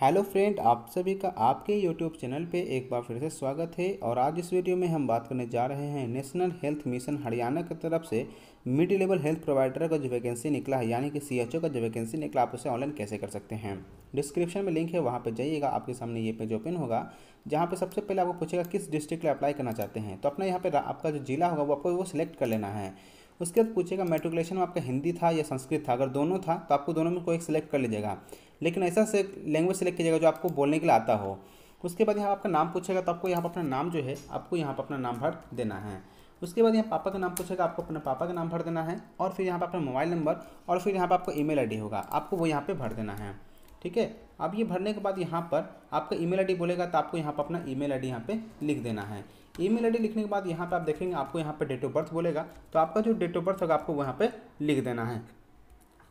Hello friend, आप सभी का आपके यूट्यूब चैनल पे एक बार फिर से स्वागत है। और आज इस वीडियो में हम बात करने जा रहे हैं नेशनल हेल्थ मिशन हरियाणा की तरफ से मिड लेवल हेल्थ प्रोवाइडर का जो वैकेंसी निकला है, यानी कि CHO का जो वैकेंसी निकला, आप उसे ऑनलाइन कैसे कर सकते हैं। डिस्क्रिप्शन में लिंक है, वहाँ पर जाइएगा। आपके सामने ये पेज ओपन होगा जहाँ पर सबसे पहले आपको पूछेगा किस डिस्ट्रिक्ट में अप्लाई करना चाहते हैं। तो अपना यहाँ पर आपका जो जिला होगा वो आपको वो सिलेक्ट कर लेना है। उसके बाद पूछेगा मेट्रिकुलेशन में आपका हिंदी था या संस्कृत था। अगर दोनों था तो आपको दोनों में कोई एक सिलेक्ट कर लीजिएगा, लेकिन ऐसा से लैंग्वेज सेलेक्ट कीजिएगा जो आपको बोलने के लिए आता हो। उसके बाद यहाँ आपका नाम पूछेगा, तो आपको यहाँ पर अपना नाम जो है आपको यहाँ पर अपना नाम भर देना है। उसके बाद यहाँ पापा का नाम पूछेगा, आपको अपने पापा का नाम भर देना है। और फिर यहाँ पर अपना मोबाइल नंबर और फिर यहाँ पर आपको email ID होगा, आपको वो यहाँ पर भर देना है। ठीक है, अब ये भरने के बाद यहाँ पर आपका email ID बोलेगा, तो आपको यहाँ पर अपना email ID यहाँ पे लिख देना है। email ID लिखने के बाद यहाँ पे आप देखेंगे आपको यहाँ पे डेट ऑफ बर्थ बोलेगा, तो आपका जो डेट ऑफ बर्थ होगा आपको वहाँ पे लिख देना है।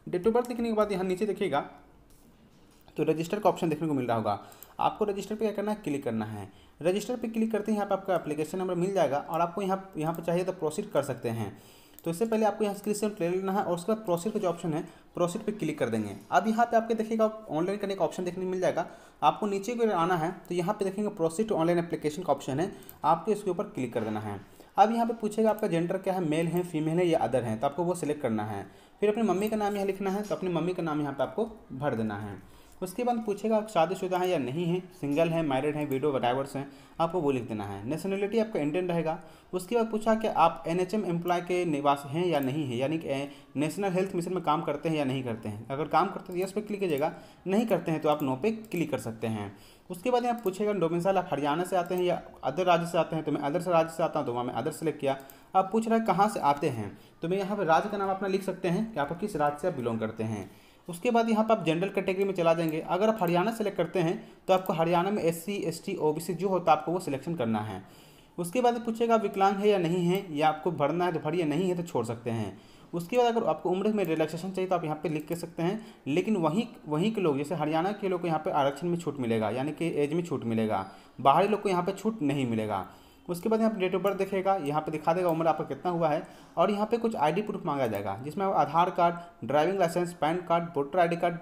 डेट ऑफ बर्थ लिखने के बाद यहाँ नीचे देखिएगा तो रजिस्टर का ऑप्शन देखने को मिल रहा होगा। आपको रजिस्टर पे क्या करना है, क्लिक करना है। रजिस्टर पे क्लिक करते ही यहाँ पर आपका एप्लीकेशन नंबर मिल जाएगा और आपको यहाँ पर चाहिए तो प्रोसीड कर सकते हैं। तो इससे पहले आपको यहाँ स्क्रीन शॉट ले लेना है और उसके बाद प्रोसीड का जो ऑप्शन है प्रोसीड पे क्लिक कर देंगे। अब यहाँ पे आपके देखिएगा ऑनलाइन करने का ऑप्शन देखने को मिल जाएगा। आपको नीचे की ओर आना है तो यहाँ पे देखेंगे प्रोसीड टू ऑनलाइन एप्लीकेशन का ऑप्शन है, आपको इसके ऊपर क्लिक कर देना है। अब यहाँ पे पूछेगा आपका जेंडर क्या है, मेल है, फीमेल है या अदर है, तो आपको वो सिलेक्ट करना है। फिर अपनी मम्मी का नाम यहाँ लिखना है, तो अपनी मम्मी का नाम यहाँ पर आपको भर देना है। उसके बाद पूछेगा आप शादीशुदा हैं या नहीं हैं, सिंगल हैं, मैरिड हैं, विडो, डाइवर्स हैं, आपको वो लिख देना है। नेशनलिटी आपका इंडियन रहेगा। उसके बाद पूछा कि आप NHM एम्प्लॉय के निवासी हैं या नहीं है, यानी कि नेशनल हेल्थ मिशन में काम करते हैं या नहीं करते हैं। अगर काम करते हैं तो यस पे क्लिक कीजिएगा, नहीं करते हैं तो आप नो पे क्लिक कर सकते हैं। उसके बाद यहाँ पूछेगा डोमिसाइल आप हरियाणा से आते हैं या अदर राज्य से आते हैं, तो मैं अदर राज्य से आता हूँ तो वहाँ मैं अदर सेलेक्ट किया। अब पूछ रहा है कहाँ से आते हैं, तो मैं यहाँ पर राज्य का नाम अपना लिख सकते हैं कि आप किस राज्य से आप बिलोंग करते हैं। उसके बाद यहाँ पर आप जनरल कैटेगरी में चला जाएंगे। अगर आप हरियाणा सेलेक्ट करते हैं तो आपको हरियाणा में SC, ST, OBC जो होता है आपको वो सिलेक्शन करना है। उसके बाद पूछेगा आप विकलांग है या नहीं है, या आपको भरना है तो भरिए, नहीं है तो छोड़ सकते हैं। उसके बाद अगर आपको उम्र में रिलैक्सेशन चाहिए तो आप यहाँ पे लिख के सकते हैं, लेकिन वहीं के लोग जैसे हरियाणा के लोग को यहाँ पर आरक्षण में छूट मिलेगा, यानी कि एज में छूट मिलेगा, बाहरी लोग को यहाँ पर छूट नहीं मिलेगा। उसके बाद यहाँ पर डेट ऑफ बर्थ देखेगा, यहाँ पे दिखा देगा उम्र आपका कितना हुआ है। और यहाँ पे कुछ ID प्रूफ मांगा जाएगा जिसमें Aadhaar card, driving licence, PAN card, voter ID card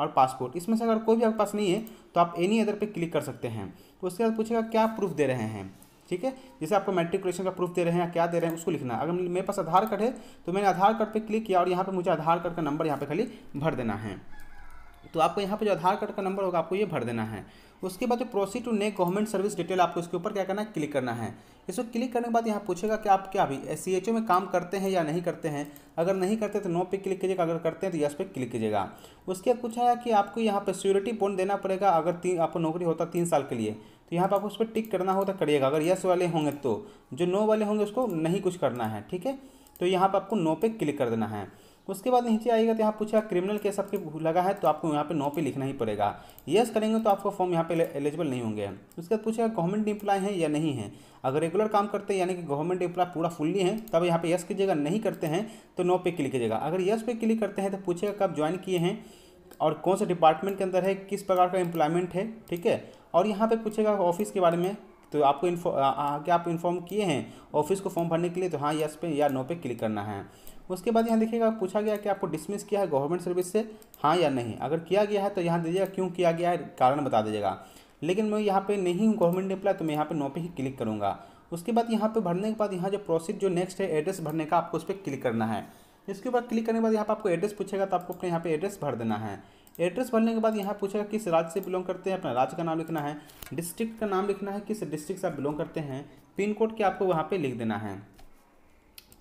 और पासपोर्ट, इसमें से अगर कोई भी आपके पास नहीं है तो आप एनी अदर पे क्लिक कर सकते हैं। उसके बाद पूछेगा क्या प्रूफ दे रहे हैं। ठीक है, जैसे आपको मेट्रिकुलेशन का प्रूफ दे रहे हैं या क्या दे रहे हैं उसको लिखना। अगर मेरे पास आधार कार्ड है तो मैंने आधार कार्ड पर क्लिक किया और यहाँ पर मुझे आधार कार्ड का नंबर यहाँ पर खाली भर देना है। तो आपको यहाँ पे जो आधार कार्ड का नंबर होगा आपको ये भर देना है। उसके बाद जो proceed to next government service detail आपको इसके ऊपर क्या करना है, क्लिक करना है। इसको क्लिक करने के बाद यहाँ पूछेगा कि आप क्या अभी CHO में काम करते हैं या नहीं करते हैं। अगर नहीं करते तो नो पे क्लिक कीजिएगा, अगर करते हैं तो यस पे क्लिक कीजिएगा। उसके बाद पूछा है कि आपको यहाँ पर श्योरिटी बॉन्ड देना पड़ेगा, अगर आपको नौकरी होता 3 साल के लिए तो यहाँ पर आपको उस पर टिक करना हो तो करिएगा, अगर यस वाले होंगे तो। जो नो वाले होंगे उसको नहीं कुछ करना है। ठीक है, तो यहाँ पर आपको नो पे क्लिक कर देना है। उसके बाद नीचे आएगा तो यहाँ पूछा क्रिमिनल केस आपके लगा है, तो आपको यहाँ पे नो पे लिखना ही पड़ेगा। यस करेंगे तो आपको फॉर्म यहाँ पे एलिजिबल नहीं होंगे। उसके बाद पूछेगा गवर्नमेंट एम्प्लॉय है या नहीं है। अगर रेगुलर काम करते हैं यानी कि गवर्नमेंट एम्प्लॉय पूरा फुल्ली है तब यहाँ पे यस कीजिएगा, नहीं करते हैं तो नो पे क्लिक कीजिएगा। अगर यस पे क्लिक करते हैं तो पूछेगा कब ज्वाइन किए हैं और कौन से डिपार्टमेंट के अंदर है, किस प्रकार का एम्प्लॉयमेंट है। ठीक है, और यहाँ पर पूछेगा ऑफिस के बारे में, तो आपको क्या आप इन्फॉर्म किए हैं ऑफिस को फॉर्म भरने के लिए, तो हाँ यस पे या नो पे क्लिक करना है। उसके बाद यहाँ देखिएगा पूछा गया कि आपको डिसमिस किया है गवर्नमेंट सर्विस से, हाँ या नहीं। अगर किया गया है तो यहाँ दीजिएगा क्यों किया गया है, कारण बता दीजिएगा। लेकिन मैं यहाँ पे नहीं हूँ गवर्नमेंट एम्प्लॉय, तो मैं यहाँ पे नो पे ही क्लिक करूँगा। उसके बाद यहाँ पे भरने के बाद यहाँ जो प्रोसीड जो नेक्स्ट है एड्रेस भरने का, आपको उस पर क्लिक करना है। इसके ऊपर क्लिक करने के बाद यहाँ पर आपको एड्रेस पूछेगा, तो आपको अपने यहाँ पे एड्रेस भर देना है। एड्रेस भरने के बाद यहाँ पूछेगा किस राज्य से बिलोंग करते हैं, अपना राज्य का नाम लिखना है, डिस्ट्रिक्ट का नाम लिखना है, किस डिस्ट्रिक्ट से आप बिलोंग करते हैं, पिन कोड के आपको वहाँ पे लिख देना है।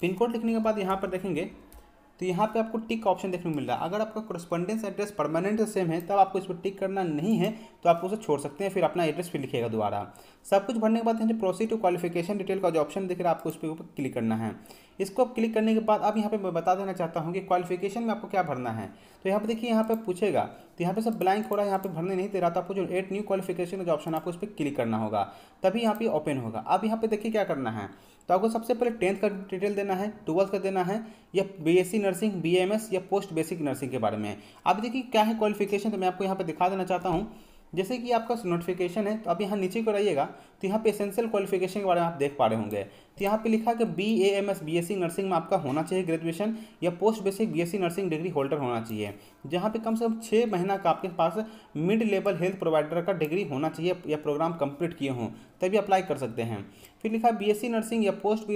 पिन कोड लिखने के बाद यहाँ पर देखेंगे तो यहाँ पे आपको टिक का ऑप्शन देखने को मिल रहा है। अगर आपका कोरस्पॉन्डेंस एड्रेस परमानेंट सेम है तब आपको इस पर टिक करना नहीं है, तो आप उसे छोड़ सकते हैं। फिर अपना एड्रेस फिर लिखिएगा दोबारा। सब कुछ भरने के बाद यहाँ प्रोसीड टू क्वालिफिकेशन डिटेल का जो ऑप्शन दिख रहा है आपको उस पर क्लिक करना है। इसको आप क्लिक करने के बाद अब यहाँ पे मैं बता देना चाहता हूँ कि क्वालिफिकेशन में आपको क्या भरना है। तो यहाँ पे देखिए यहाँ पे पूछेगा, तो यहाँ पे सब ब्लैंक हो रहा है, यहाँ पे भरने नहीं दे रहा था। आपको जो एड न्यू क्वालिफिकेशन का ऑप्शन आपको उस पर क्लिक करना होगा, तभी यहाँ पे ओपन होगा। अब यहाँ पे देखिए क्या करना है, तो आपको सबसे पहले 10th का डिटेल देना है, 12th का देना है, या BSc नर्सिंग, BAMS या पोस्ट बेसिक नर्सिंग के बारे में। अब देखिए क्या है क्वालिफिकेशन, तो मैं आपको यहाँ पर दिखा देना चाहता हूँ। जैसे कि आपका नोटिफिकेशन है, तो आप यहाँ नीचे को रहिएगा तो यहाँ पे एसेंशियल क्वालिफिकेशन के बारे में आप देख पा रहे होंगे। तो यहाँ पे लिखा कि BAMS BSc नर्सिंग में आपका होना चाहिए ग्रेजुएशन या post basic BSc nursing degree holder होना चाहिए, जहाँ पे कम से कम 6 महीना का आपके पास मिड लेवल हेल्थ प्रोवाइडर का डिग्री होना चाहिए या प्रोग्राम कंप्लीट किए हों तभी अप्लाई कर सकते हैं। फिर लिखा BSc नर्सिंग या पोस्ट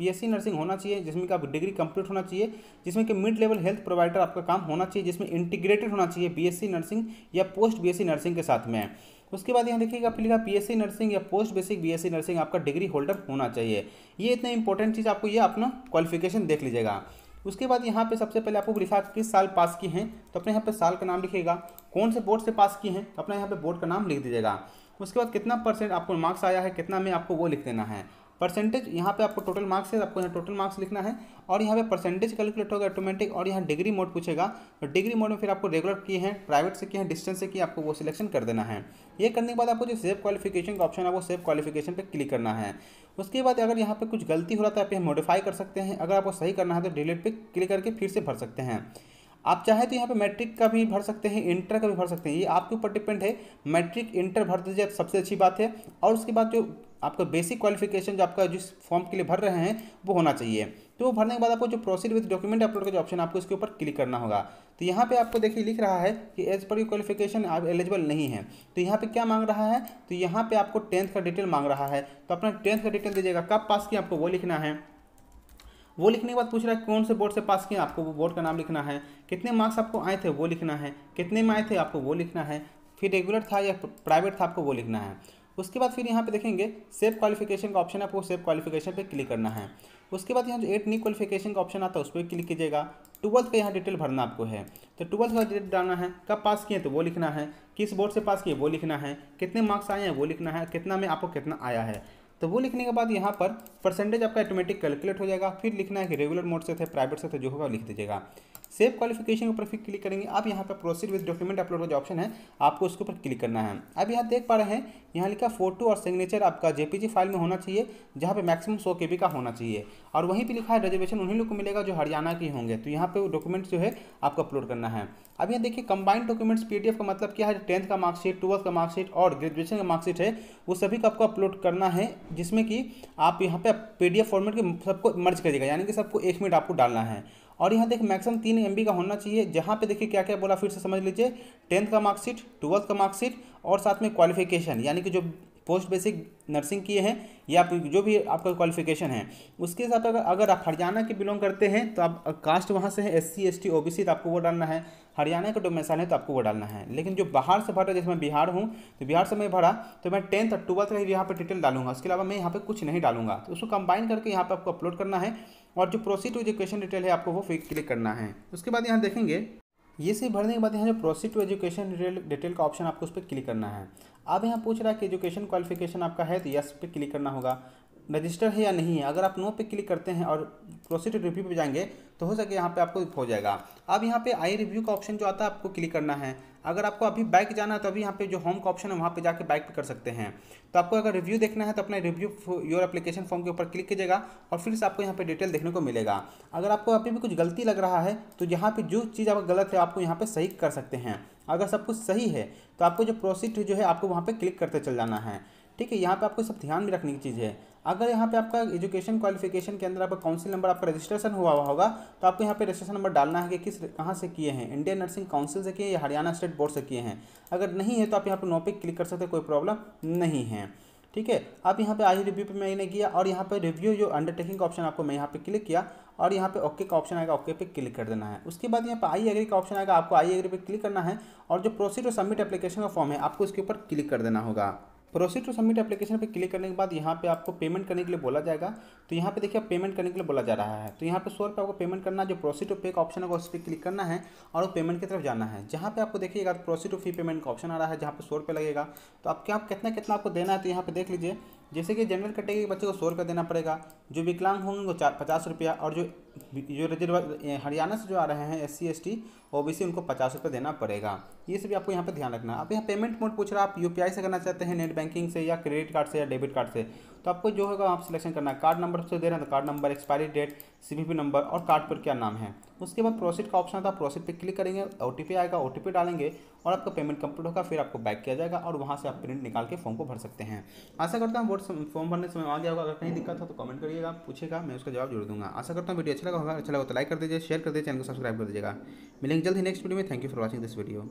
BSc नर्सिंग होना चाहिए जिसमें कि आप डिग्री कंप्लीट होना चाहिए, जिसमें कि मिड लेवल हेल्थ प्रोवाइडर आपका काम होना चाहिए, जिसमें इंटीग्रेटेड होना चाहिए BSc नर्सिंग या पोस्ट BSc नर्सिंग के साथ में। उसके बाद यहाँ देखिएगा फिर लिखा BSc नर्सिंग या पोस्ट बेसिक BSc नर्सिंग आपका डिग्री होल्डर होना चाहिए। ये इतना इंपॉर्टेंट चीज़ आपको ये अपना क्वालिफिकेशन देख लीजिएगा। उसके बाद यहाँ पे सबसे पहले आपको लिखा किस साल पास किए हैं, तो अपने यहाँ पे साल का नाम लिखिएगा, कौन से बोर्ड से पास किए हैं तो अपने यहाँ पे बोर्ड का नाम लिख दीजिएगा। उसके बाद कितना परसेंट आपको मार्क्स आया है कितना में आपको वो लिख देना है। परसेंटेज यहाँ पे आपको टोटल मार्क्स है, आपको यहाँ टोटल मार्क्स लिखना है और यहाँ पे परसेंटेज कैलकुलेट होगा ऑटोमेटिक। और यहाँ डिग्री मोड पूछेगा तो डिग्री मोड में फिर आपको रेगुलर किए हैं, प्राइवेट से किए हैं, डिस्टेंस से किए, आपको वो सिलेक्शन कर देना है। ये करने के बाद आपको जो सेव क्वालिफिकेशन का ऑप्शन है वो सेव क्वालिफिकेशन पर क्लिक करना है। उसके बाद अगर यहाँ पर कुछ गलती हो रहा था आप यहाँ मॉडिफाई कर सकते हैं, अगर आपको सही करना है तो डिलीट पर क्लिक करके फिर से भर सकते हैं। आप चाहे तो यहाँ पे मैट्रिक का भी भर सकते हैं, इंटर का भी भर सकते हैं, ये आपके ऊपर डिपेंड है। मैट्रिक इंटर भर दीजिए सबसे अच्छी बात है। और उसके बाद जो आपका बेसिक क्वालिफिकेशन जो आपका जिस फॉर्म के लिए भर रहे हैं वो होना चाहिए। तो वो भरने के बाद आपको जो प्रोसीड विद डॉक्यूमेंट अपलोड का जो ऑप्शन आपको इसके ऊपर क्लिक करना होगा। तो यहाँ पे आपको देखिए लिख रहा है कि एज पर योर क्वालिफिकेशन आप एलिजिबल नहीं है। तो यहाँ पे क्या मांग रहा है, तो यहाँ पे आपको 10th का डिटेल मांग रहा है, तो अपना 10th का डिटेल दीजिएगा, कब पास किया आपको वो लिखना है। वो लिखने के बाद पूछ रहा है कौन से बोर्ड से पास किया, आपको वो बोर्ड का नाम लिखना है। कितने मार्क्स आपको आए थे वो लिखना है, कितने में आए थे आपको वो लिखना है। फिर रेगुलर था या प्राइवेट था आपको वो लिखना है। उसके बाद फिर यहाँ पे देखेंगे सेव क्वालिफिकेशन का ऑप्शन है, आपको सेव क्वालिफिकेशन पे क्लिक करना है। उसके बाद यहाँ जो 8 न्यू क्वालिफिकेशन का ऑप्शन आता है उस पर क्लिक कीजिएगा। 12th का यहाँ डिटेल भरना आपको है, तो 12th का डिटेल डालना है, कब पास किए तो वो लिखना है, किस बोर्ड से पास किए वो लिखना है, कितने मार्क्स आए हैं वो लिखना है, कितना में आपको कितना आया है। तो वो लिखने के बाद यहाँ पर परसेंटेज आपका ऑटोमेटिक कैलकुलेट हो जाएगा। फिर लिखना है कि रेगुलर मोड से थे, प्राइवेट से थे, जो होगा लिख दीजिएगा। सेव क्वालिफिकेशन के ऊपर फिर क्लिक करेंगे आप, यहाँ पर प्रोसीड विद डॉक्यूमेंट अपलोड का जो ऑप्शन है आपको उसके ऊपर क्लिक करना है। अब यहाँ देख पा रहे हैं यहाँ लिखा फोटो और सिग्नेचर आपका JPG फाइल में होना चाहिए, जहाँ पे मैक्सिमम 100 KB का होना चाहिए। और वहीं पे लिखा है रिजर्वेशन उन्हीं लोग को मिलेगा जो हरियाणा के होंगे। तो यहाँ पे डॉक्यूमेंट्स जो है आपको अपलोड करना है। अब यहाँ देखिए कंबाइंड डॉक्यूमेंट्स PDF का मतलब क्या है, 10th का मार्कशीट, 12th का मार्कशीट और ग्रेजुएशन का मार्कशीट है, वो सभी का आपको अपलोड करना है, जिसमें कि आप यहाँ पे PDF फॉर्मेट के सबको मर्ज करिएगा, यानी कि सबको एक मिनट आपको डालना है। और यहाँ देखिए मैक्सिमम 3 MB का होना चाहिए, जहाँ पे देखिए क्या क्या बोला फिर से समझ लीजिए, 10th का मार्कशीट, 12th का मार्कशीट और साथ में क्वालिफिकेशन, यानी कि जो पोस्ट बेसिक नर्सिंग किए हैं या जो भी आपका क्वालिफिकेशन है उसके साथ। अगर आप हरियाणा के बिलोंग करते हैं तो आप कास्ट वहाँ से है SC ST OBC तो आपको वो डालना है, हरियाणा का डोमिसाइल है तो आपको वो डालना है। लेकिन जो बाहर से भरा, जैसे मैं बिहार हूँ तो बिहार से मैं भरा तो मैं 10th और 12th का यहाँ पर डिटेल डालूंगा, उसके अलावा मैं यहाँ पर कुछ नहीं डालूंगा। तो उसको कंबाइन करके यहाँ पर आपको अपलोड करना है और जो प्रोसीड टू एजुकेशन डिटेल है आपको वो फिर क्लिक करना है। उसके बाद यहाँ देखेंगे ये से भरने के बाद यहाँ जो प्रोसीड टू एजुकेशन डिटेल का ऑप्शन आपको उस पर क्लिक करना है। अब यहाँ पूछ रहा है कि एजुकेशन क्वालिफिकेशन आपका है तो यस पे क्लिक करना होगा, रजिस्टर है या नहीं है। अगर आप नो पे क्लिक करते हैं और प्रोसीड रिव्यू पे जाएंगे तो हो सके यहाँ पे आपको हो जाएगा। अब यहाँ पे आई रिव्यू का ऑप्शन जो आता है आपको क्लिक करना है। अगर आपको अभी बैक जाना है तो अभी यहाँ पे जो होम का ऑप्शन है वहाँ पे जाके बैक पे कर सकते हैं। तो आपको अगर रिव्यू देखना है तो अपना रिव्यू योर एप्लीकेशन फॉर्म के ऊपर क्लिक कीजिएगा और फिर से आपको यहाँ पे डिटेल देखने को मिलेगा। अगर आपको अभी भी कुछ गलती लग रहा है तो यहाँ पे जो चीज़ आपको गलत है आपको यहाँ पे सही कर सकते हैं। अगर सब कुछ सही है तो आपको जो प्रोसीड जो है आपको वहाँ पर क्लिक करते चल जाना है, ठीक है। यहाँ पे आपको सब ध्यान में रखने की चीज़ है। अगर यहाँ पे आपका एजुकेशन क्वालिफिकेशन के अंदर आपका काउंसिल नंबर आपका रजिस्ट्रेशन हुआ हुआ होगा तो आपको यहाँ पे रजिस्ट्रेशन नंबर डालना है कि किस कहाँ से किए हैं, इंडियन नर्सिंग काउंसिल से किए या हरियाणा स्टेट बोर्ड से किए हैं। अगर नहीं है तो आप यहाँ पर नो पे क्लिक कर सकते हैं, कोई प्रॉब्लम नहीं है, ठीक है। अब यहाँ पे आई रिव्यू पे मैंने किया और यहाँ पे रिव्यू जो अंडरटेकिंग का ऑप्शन आपको मैं यहाँ पे क्लिक किया और यहाँ पे ओके का ऑप्शन आएगा, ओके पे क्लिक कर देना है। उसके बाद यहाँ पे आई एग्री का ऑप्शन आएगा, आपको आई एग्री पे क्लिक करना है और जो प्रोसीड और सबमिट एप्लीकेशन का फॉर्म है आपको इसके ऊपर क्लिक कर देना होगा। प्रोसीड टू सबमिट एप्लीकेशन पे क्लिक करने के बाद यहाँ पे आपको पेमेंट करने के लिए बोला जाएगा। तो यहाँ पे देखिए पेमेंट करने के लिए बोला जा रहा है तो यहाँ पे 100 रुपये आपको पेमेंट करना है। जो प्रोसीड टू पे का ऑप्शन होगा उस पर क्लिक करना है और वो पेमेंट की तरफ जाना है। जहाँ पे आपको देखिएगा तो प्रोसीड टू फी पेमेंट का ऑप्शन आ रहा है, जहाँ पे 100 रुपये लगेगा। तो आपके आप कितना कितना आपको देना है तो यहाँ पे देख लीजिए, जैसे कि जनरल कैटेगरी के बच्चे को 100 रुपये देना पड़ेगा, जो विकलांग होंगे वो 50 रुपया और जो रिजर्व हरियाणा से जो आ रहे हैं SC ST OBC उनको 50 रुपये देना पड़ेगा। ये सभी आपको यहाँ पे ध्यान रखना है। अब यहाँ पेमेंट मोड पूछ रहा है आप UPI से करना चाहते हैं, नेट बैंकिंग से या क्रेडिट कार्ड से या डेबिट कार्ड से, तो आपको जो होगा आप सिलेक्शन करना है। कार्ड नंबर से दे रहे हैं तो card number, expiry date, CVV number और कार्ड पर क्या नाम है उसके बाद प्रोसीड का ऑप्शन आता है, प्रोसीड पे क्लिक करेंगे, ओटीपी आएगा, ओटीपी डालेंगे और आपका पेमेंट कंप्लीट होगा, फिर आपको बैक किया जाएगा और वहाँ से आप प्रिंट निकाल के फॉर्म को भर सकते हैं। आशा करता हूँ फॉर्म भरने समय आ गया होगा, अगर कहीं दिक्कत हो तो कमेंट करिएगा, पूछेगा, मैं उसका जवाब जरूर दूंगा। आशा करता हूँ वीडियो अच्छा लगा होगा, अच्छा लगा तो लाइक कर दीजिए, शेयर कर दीजिए, चैनल को सब्सक्राइब कर दीजिएगा। मिलेंगे जल्द ही नेक्स्ट वीडियो में। Thank you for watching this video.